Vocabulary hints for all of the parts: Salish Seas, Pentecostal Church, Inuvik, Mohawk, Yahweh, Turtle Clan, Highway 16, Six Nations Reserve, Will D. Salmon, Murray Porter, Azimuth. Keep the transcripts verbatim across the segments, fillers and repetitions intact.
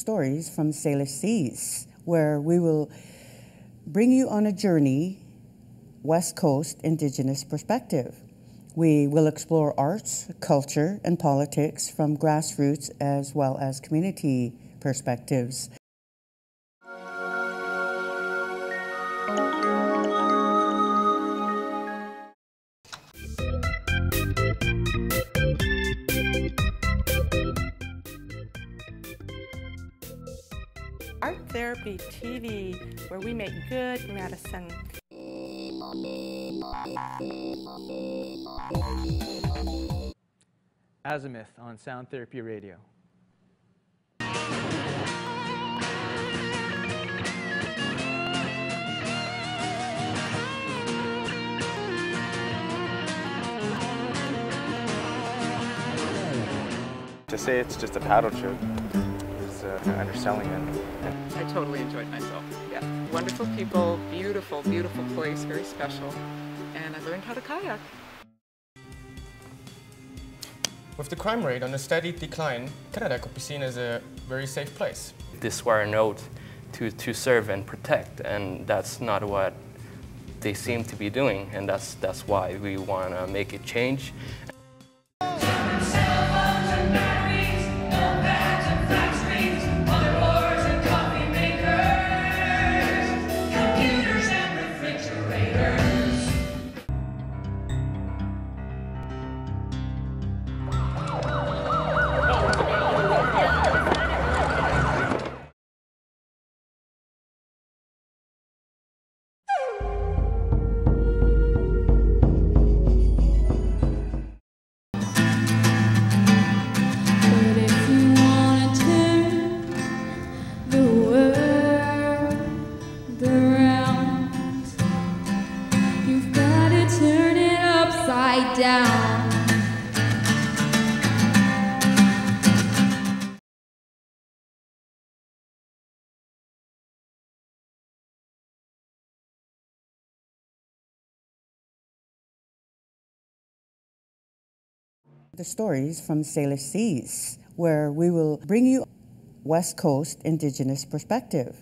stories from Salish Seas, where we will bring you on a journey, West Coast Indigenous perspective. We will explore arts, culture, and politics from grassroots as well as community perspectives. Art Therapy T V, where we make good medicine. Azimuth on Sound Therapy Radio. To say it's just a paddle trip is uh, underselling it. I totally enjoyed myself. Yeah, wonderful people, beautiful, beautiful place, very special, and I learned how to kayak. With the crime rate on a steady decline, Canada could be seen as a very safe place. This were an oath to, to serve and protect, and that's not what they seem to be doing, and that's, that's why we want to make a change. The stories from Salish Seas, where we will bring you West Coast Indigenous perspective.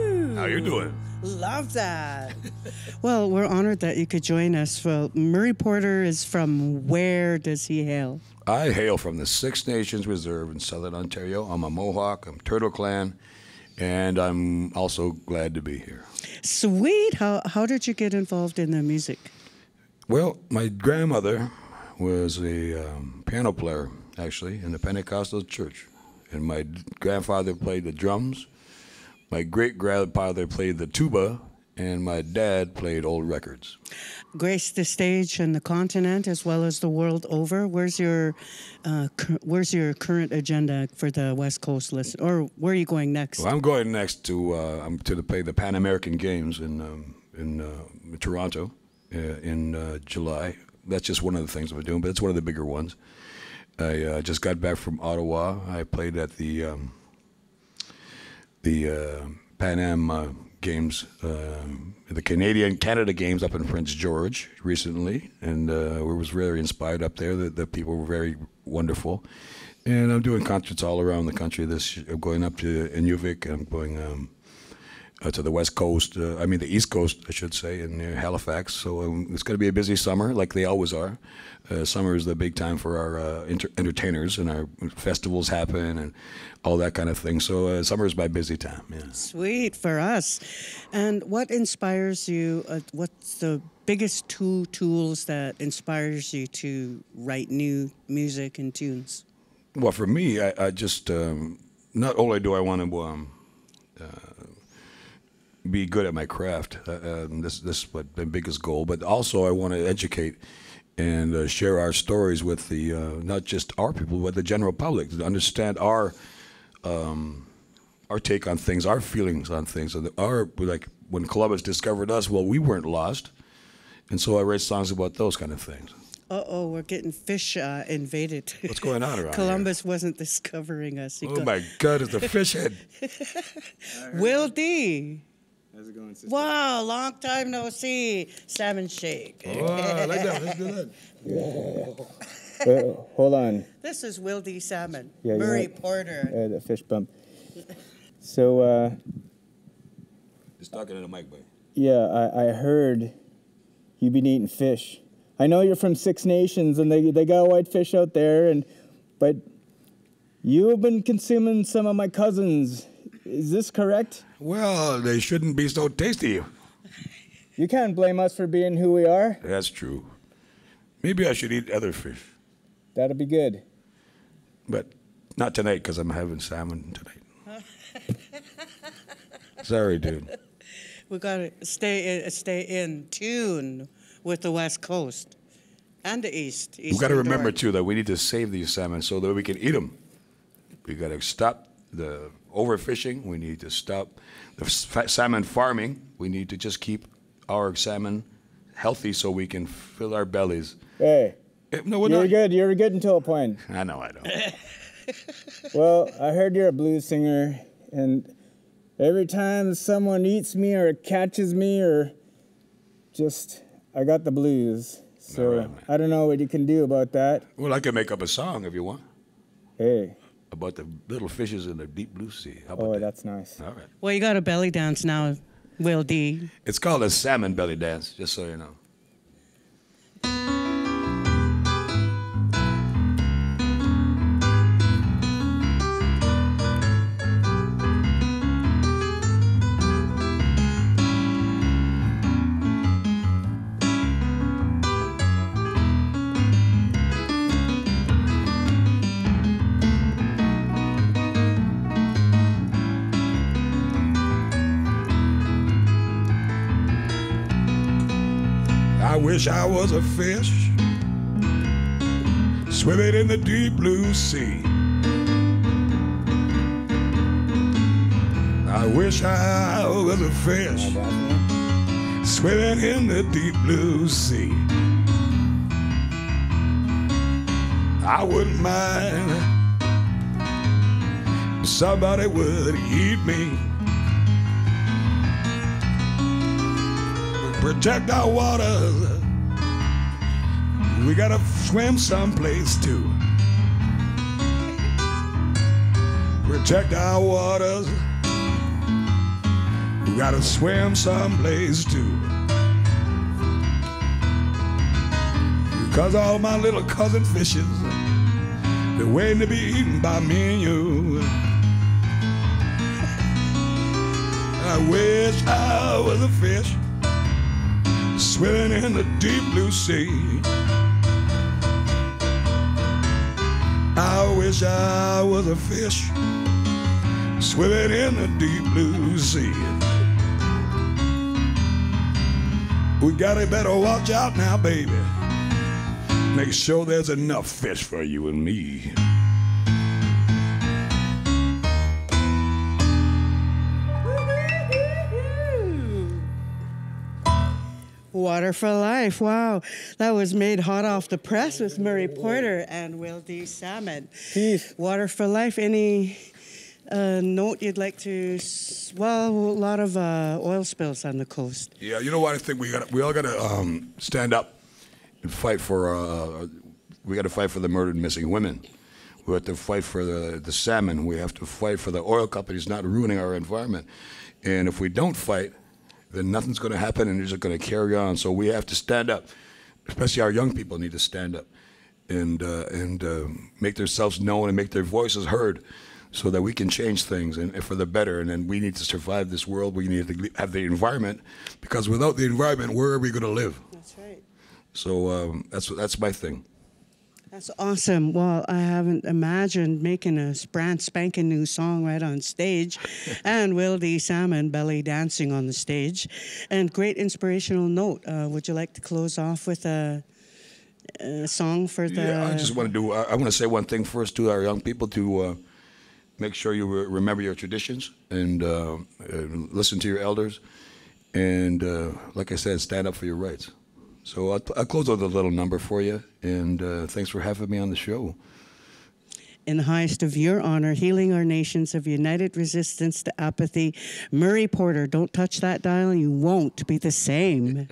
How you doing? Love that. Well, we're honored that you could join us. Well, Murray Porter is from, where does he hail? I hail from the Six Nations Reserve in Southern Ontario. I'm a Mohawk, I'm Turtle Clan, and I'm also glad to be here. Sweet. How, how did you get involved in the music? Well, my grandmother was a um, piano player, actually, in the Pentecostal Church. And my grandfather played the drums. My great-grandfather played the tuba, and my dad played old records. Graced the stage and the continent as well as the world over. Where's your, uh, where's your current agenda for the West Coast list, or where are you going next? Well, I'm going next to uh, I'm to the, play the Pan American Games in um, in uh, Toronto uh, in uh, July. That's just one of the things I'm doing, but it's one of the bigger ones. I uh, just got back from Ottawa. I played at the. Um, the uh, Pan Am uh, Games, uh, the Canadian Canada Games up in Prince George recently, and uh, we was really inspired up there. The, the people were very wonderful, and I'm doing concerts all around the country. This I'm going up to Inuvik, and I'm going um, uh, to the West Coast. Uh, I mean the East Coast, I should say, in near Halifax. So um, it's going to be a busy summer, like they always are. Uh, summer is the big time for our uh, inter entertainers, and our festivals happen and all that kind of thing. So uh, summer is my busy time. Yeah. Sweet for us. And what inspires you? Uh, what's the biggest two tools that inspires you to write new music and tunes? Well, for me, I, I just um, not only do I want to um, uh, be good at my craft. Uh, um, this this is what my biggest goal, but also I want to educate and uh, share our stories with the, uh, not just our people, but the general public, to understand our um, our take on things, our feelings on things. Our, like when Columbus discovered us, well, we weren't lost. And so I write songs about those kind of things. uh-oh, we're getting fish uh, invaded. What's going on around Columbus here? wasn't discovering us. He oh, go my God, it's the fish head. Will D. How's it going, sister? Wow, long time no see. Salmon shake. Oh, I like that. Let's do that. Yeah. Well, hold on. This is Will D. Salmon, yeah, Murray right. Porter. Uh, the fish bump. So, uh... just talking to the mic, buddy. Yeah, I, I heard you've been eating fish. I know you're from Six Nations, and they, they got whitefish out there, and but you've been consuming some of my cousins. Is this correct? Well, they shouldn't be so tasty. You can't blame us for being who we are. That's true. Maybe I should eat other fish. That'll be good. But not tonight, because I'm having salmon tonight. Sorry, dude. We gotta stay in, stay in tune with the West Coast and the East. East we gotta remember North. too that we need to save these salmon so that we can eat them. We gotta stop the overfishing. We need to stop the salmon farming. We need to just keep our salmon healthy so we can fill our bellies. Hey, no, we're you're not. good. You're good until a point. I know. I know. Well, I heard you're a blues singer, and every time someone eats me or catches me or just, I got the blues. So right, I don't know what you can do about that. Well, I can make up a song if you want. Hey. About the little fishes in the deep blue sea. How about oh, that? that's nice. All right. Well, you got a belly dance now, Will D. It's called a salmon belly dance, just so you know. Wish I was a fish swimming in the deep blue sea. I wish I was a fish swimming in the deep blue sea. I wouldn't mind if somebody would eat me. Protect our waters. We gotta swim someplace too. Protect our waters. We gotta swim someplace too. Because all my little cousin fishes, they're waiting to be eaten by me and you. I wish I was a fish swimming in the deep blue sea. I wish I was a fish swimming in the deep blue sea. We gotta better watch out now, baby. Make sure there's enough fish for you and me. Water for Life. Wow. That was made hot off the press with Murray Porter and Will D. Salmon. Peace. Water for Life. Any uh, note you'd like to... S well, a lot of uh, oil spills on the coast. Yeah, you know what? I think we got we all got to um, stand up and fight for... Uh, we got to fight for the murdered missing women. We have to fight for the, the salmon. We have to fight for the oil companies not ruining our environment. And if we don't fight, then nothing's going to happen, and they're just going to carry on. So we have to stand up, especially our young people need to stand up and uh, and uh, make themselves known and make their voices heard so that we can change things and, and for the better. And then we need to survive this world. We need to have the environment, because without the environment, where are we going to live? That's right. So um, that's, that's my thing. That's awesome. Well, I haven't imagined making a brand spanking new song right on stage, and Will D. Salmon belly dancing on the stage, and great inspirational note. Uh, would you like to close off with a, a song for the? Yeah, I just want to do. I, I want to say one thing first to our young people, to uh, make sure you re remember your traditions and, uh, and listen to your elders, and uh, like I said, stand up for your rights. So I'll, I'll close with a little number for you, and uh, thanks for having me on the show. In highest of your honor, healing our nations of united resistance to apathy. Murray Porter, don't touch that dial, you won't be the same.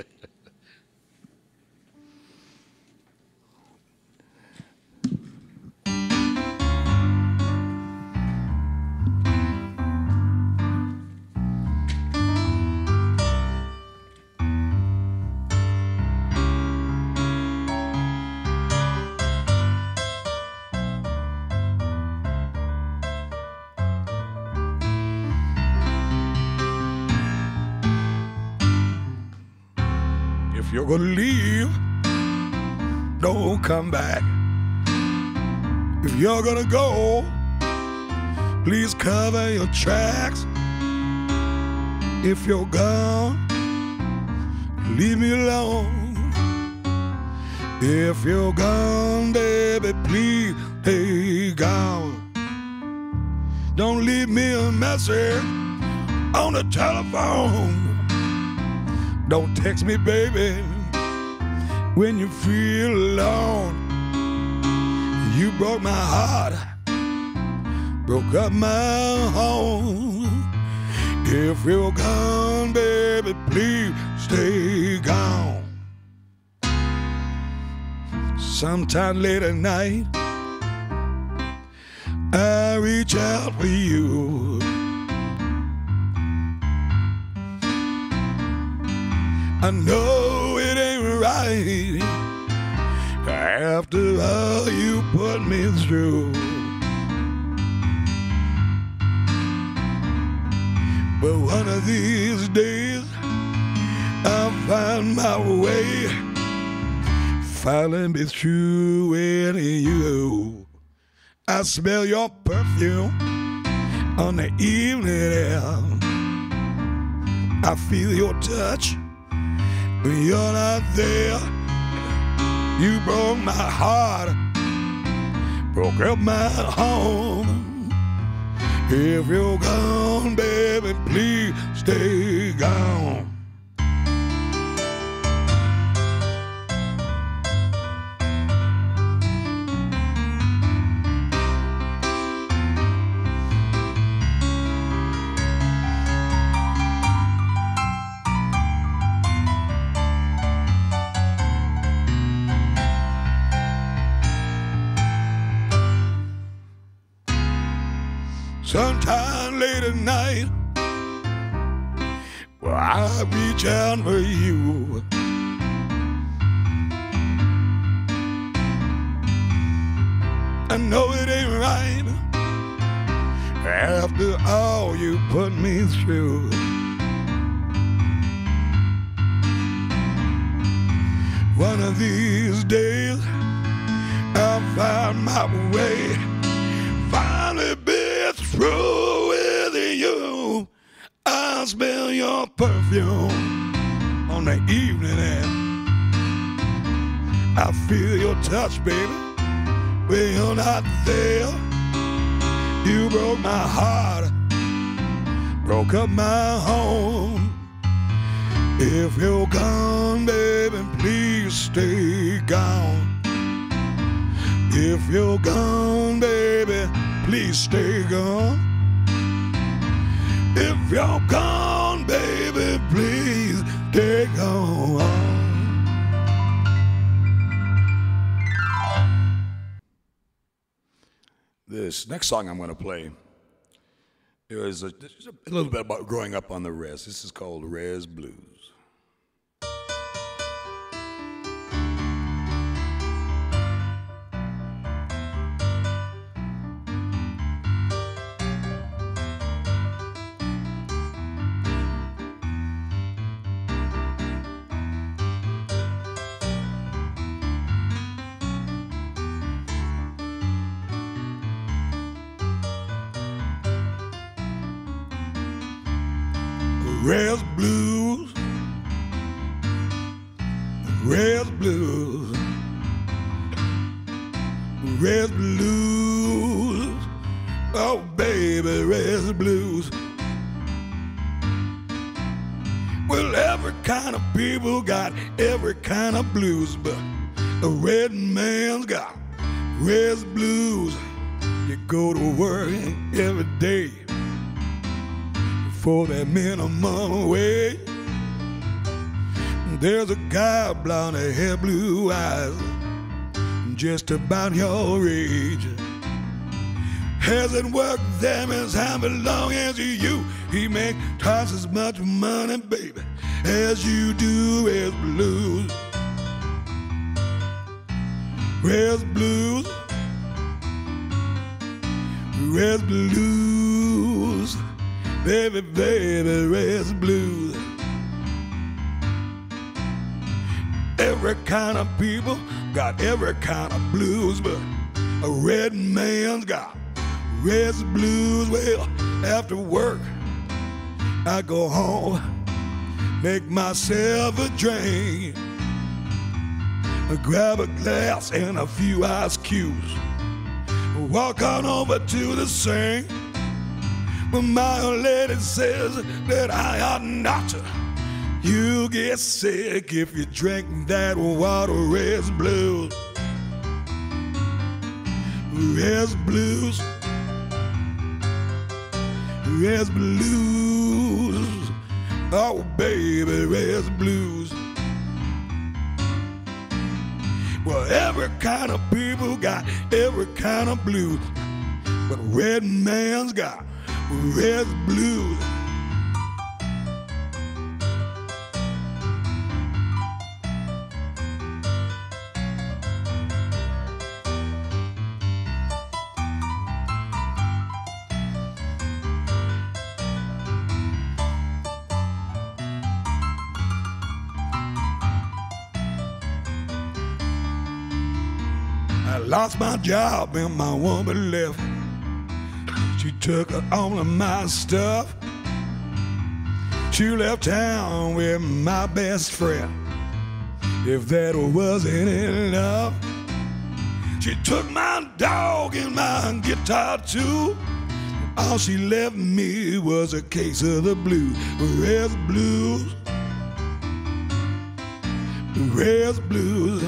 You're gonna leave, don't come back. If you're gonna go, please cover your tracks. If you're gone, leave me alone. If you're gone, baby, please stay gone. Don't leave me a message on the telephone. Don't text me, baby, when you feel alone. You broke my heart, broke up my home. If you're gone, baby, please stay gone. Sometime late at night, I reach out for you. I know it ain't right after all you put me through, but one of these days I'll find my way, finally be through with you. I smell your perfume on the evening air, I feel your touch but you're not there. You broke my heart, broke up my home. If you're gone, baby, please stay gone. Sometime late at night, well, I reach out for you. I know it ain't right after all you put me through, one of these days I'll find my way, finally be through with you. I smell your perfume on the evening air, I feel your touch, baby, when you're not there. You broke my heart, broke up my home. If you're gone, baby, please stay gone. If you're gone, baby, please stay gone. If you're gone, baby, please stay gone. This next song I'm going to play is a, a little bit about growing up on the res. This is called Res Blues. Res blues, res blues, res blues, oh baby, res blues. Well, every kind of people got every kind of blues, but the red man's got red blues. You go to work every day for that minimum wage. There's a guy, blonde hair, blue eyes, just about your age. Hasn't worked them as long as you. He makes twice as much money, baby, as you do. Red blues, red blues, red blues, baby, baby, red blues. Every kind of people got every kind of blues, but a red man's got red blues. Well, after work, I go home, make myself a drink, I grab a glass and a few ice cubes, walk on over to the sink. But my old lady says that I ought not to. You get sick if you drink that water. Red blues, red blues, red blues, oh baby, red blues. Well, every kind of people got every kind of blues, but red man's got red blues. Lost my job and my woman left. She took all of my stuff. She left town with my best friend. If that wasn't enough, she took my dog and my guitar too. All she left me was a case of the blues. Red blues, red blues,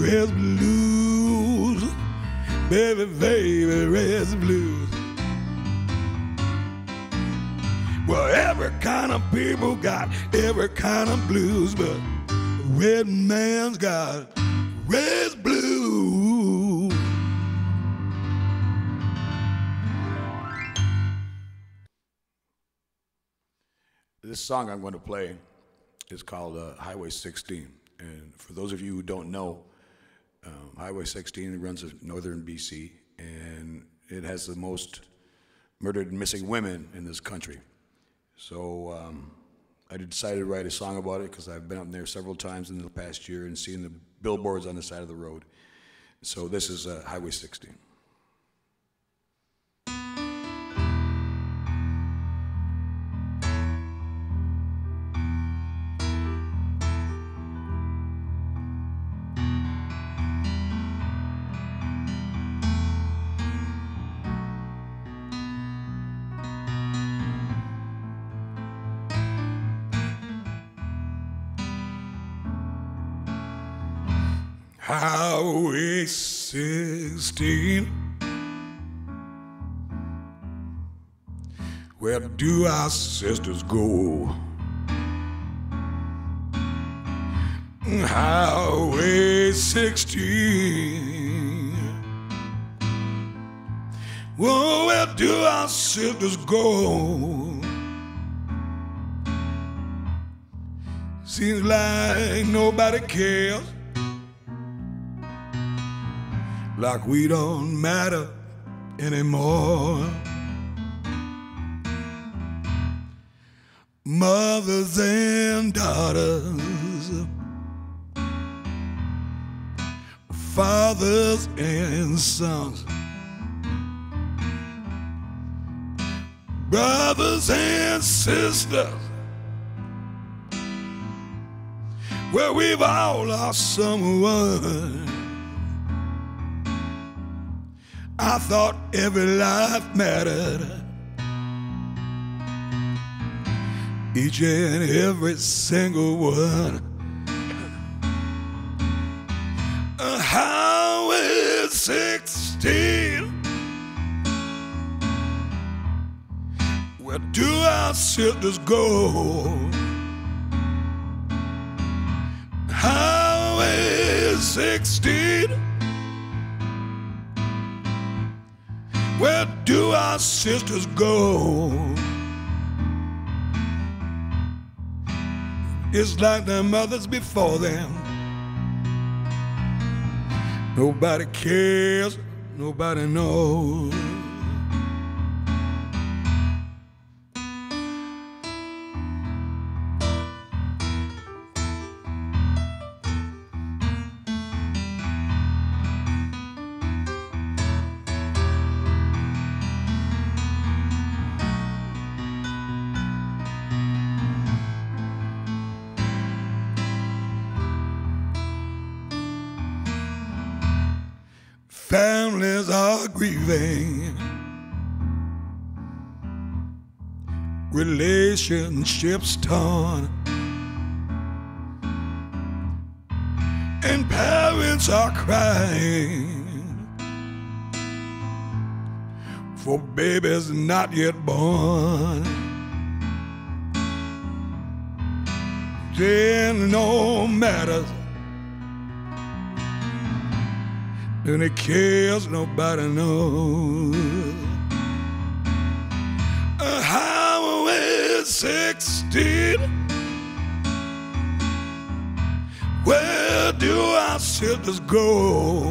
red blues, baby, baby, red blues. Well, every kind of people got every kind of blues, but red man's got red blues. This song I'm going to play is called uh, Highway sixteen. And for those of you who don't know, Um, Highway sixteen runs in northern B C, and it has the most murdered and missing women in this country. So um, I decided to write a song about it because I've been up there several times in the past year and seen the billboards on the side of the road. So this is uh, Highway sixteen. Highway sixteen, where do our sisters go? Highway sixteen, oh, where do our sisters go? Seems like nobody cares, like we don't matter anymore. Mothers and daughters, fathers and sons, brothers and sisters, where we've all lost someone. I thought every life mattered. each and every single one. A Highway sixteen. Where do our sisters go? Highway sixteen. Where do our sisters go? It's like their mothers before them. Nobody cares, nobody knows. Families are grieving, relationships torn, and parents are crying for babies not yet born. Then no matter. And it kills, nobody knows. A Highway sixteen. Where do our sisters go?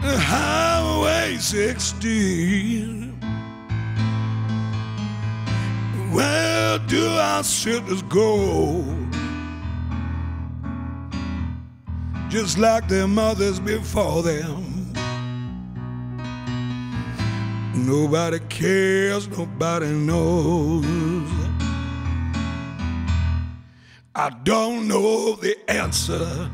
A Highway sixteen. Where do our sisters go? Just like their mothers before them. Nobody cares, nobody knows. I don't know the answer,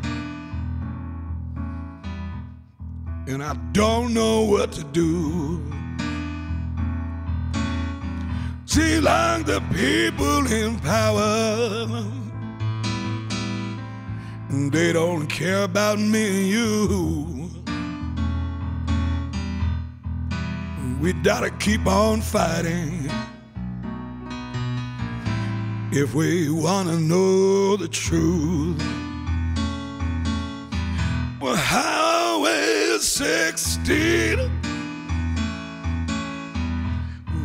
and I don't know what to do. See, like the people in power, they don't care about me and you. We gotta keep on fighting if we wanna know the truth. Well, Highway sixteen.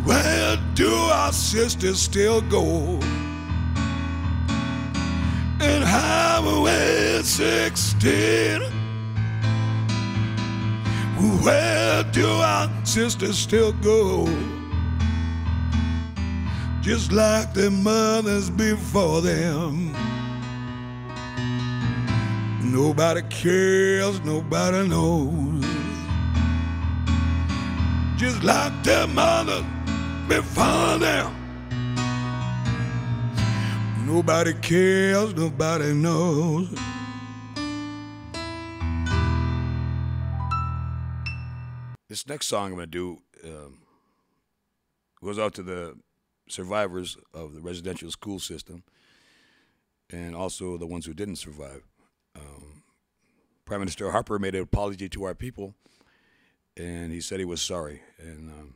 Where do our sisters still go? And Highway sixteen. Where do our sisters still go? Just like their mothers before them. Nobody cares, nobody knows. Just like their mothers before them. Nobody cares, nobody knows. This next song I'm going to do um, goes out to the survivors of the residential school system and also the ones who didn't survive. Um, Prime Minister Harper made an apology to our people, and he said he was sorry. And um,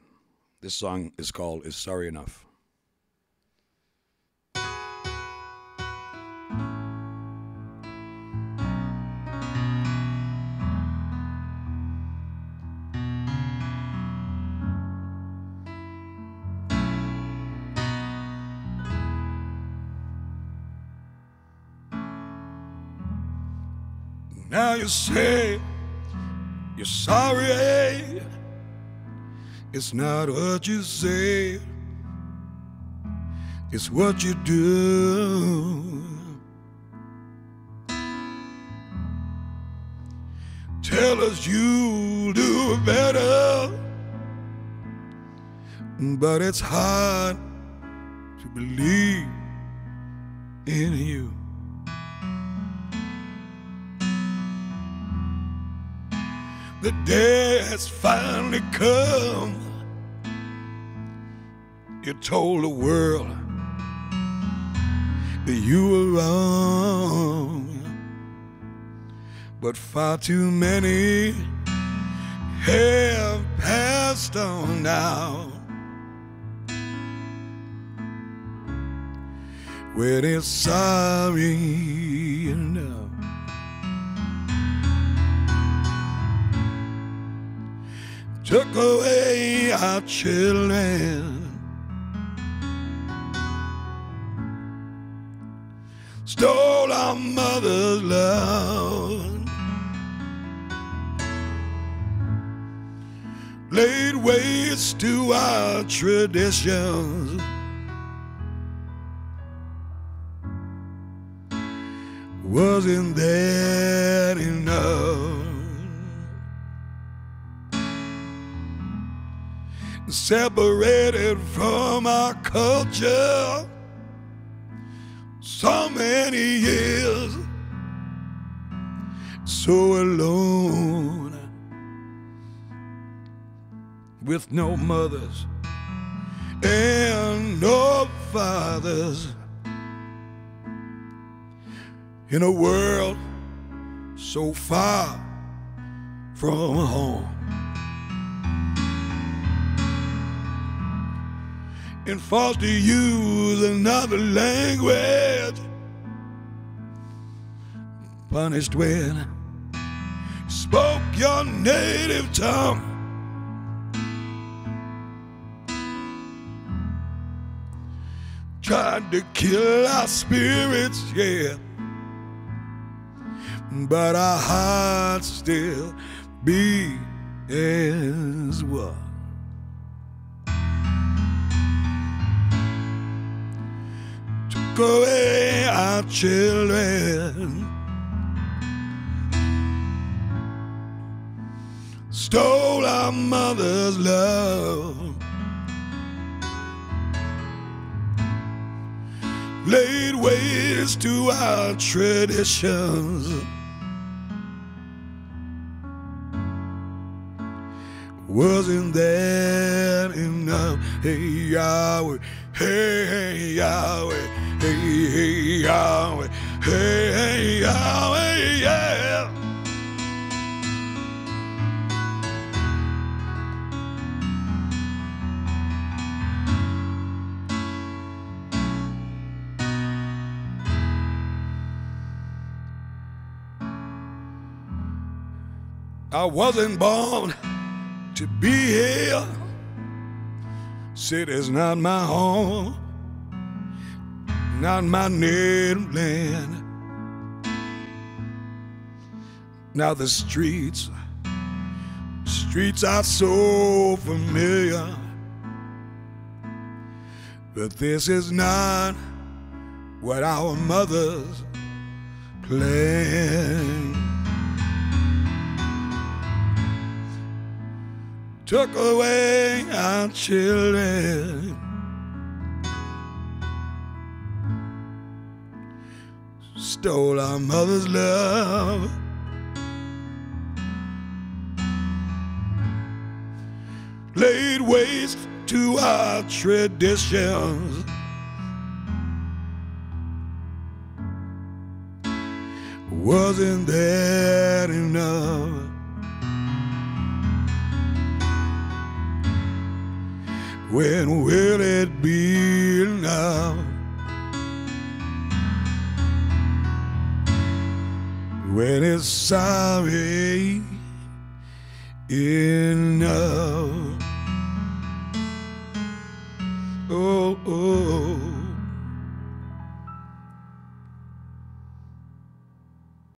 this song is called "Is Sorry Enough." Now you say you're sorry. It's not what you say, it's what you do. Tell us you'll do better, but it's hard to believe in you. The day has finally come. you told the world that you were wrong, but far too many have passed on now. Where they're sorry enough took away our children, stole our mother's love, laid waste to our traditions. Wasn't that enough? Separated from our culture so many years, so alone, with no mothers and no fathers. In a world so far from home, and forced to use another language, punished when spoke your native tongue. Tried to kill our spirits, yeah, but our hearts still beat as one. Took away our children, stole our mother's love, laid waste to our traditions. Wasn't that enough? Hey Yahweh, hey, hey Yahweh, hey, hey Yahweh, hey, hey Yahweh, yeah. I wasn't born to be here. City's not my home, not my native land. Now the streets, streets are so familiar, but this is not what our mothers planned. Took away our children, stole our mother's love, laid waste to our traditions. Wasn't that enough? When will it be now? When it's sorry enough? Oh, oh, oh.